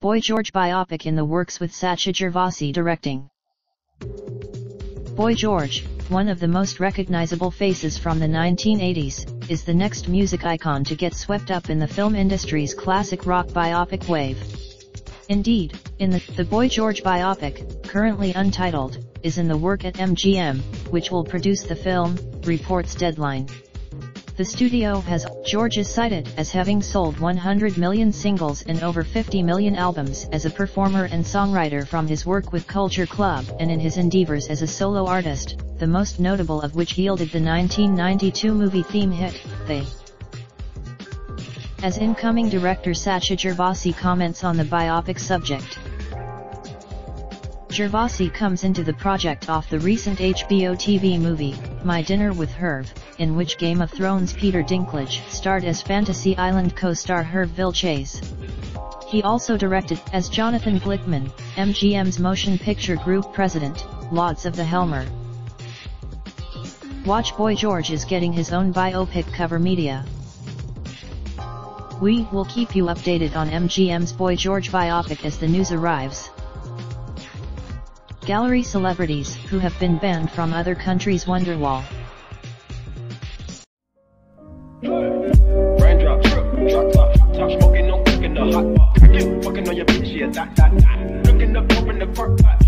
Boy George biopic in the works with Sacha Gervasi directing. Boy George, one of the most recognizable faces from the 1980s, is the next music icon to get swept up in the film industry's classic rock biopic wave. Indeed, in the Boy George biopic, currently untitled, is in the work at MGM, which will produce the film, reports Deadline. The studio has George is cited as having sold 100 million singles and over 50 million albums as a performer and songwriter from his work with Culture Club and in his endeavors as a solo artist, the most notable of which yielded the 1992 movie theme hit, They. As incoming director Sacha Gervasi comments on the biopic subject. Gervasi comes into the project off the recent HBO TV movie, My Dinner with Herve, in which Game of Thrones' Peter Dinklage starred as Fantasy Island co-star Herve Vilches. He also directed, as Jonathan Glickman, MGM's motion picture group president, Lords of the Helmer. Watch Boy George is getting his own biopic cover media. We will keep you updated on MGM's Boy George biopic as the news arrives. Gallery celebrities who have been banned from other countries wonderwall. Raindrop drip, top smoking, no cooking the hot pot. Fucking on your bitch, yeah, that. Looking up, open the park.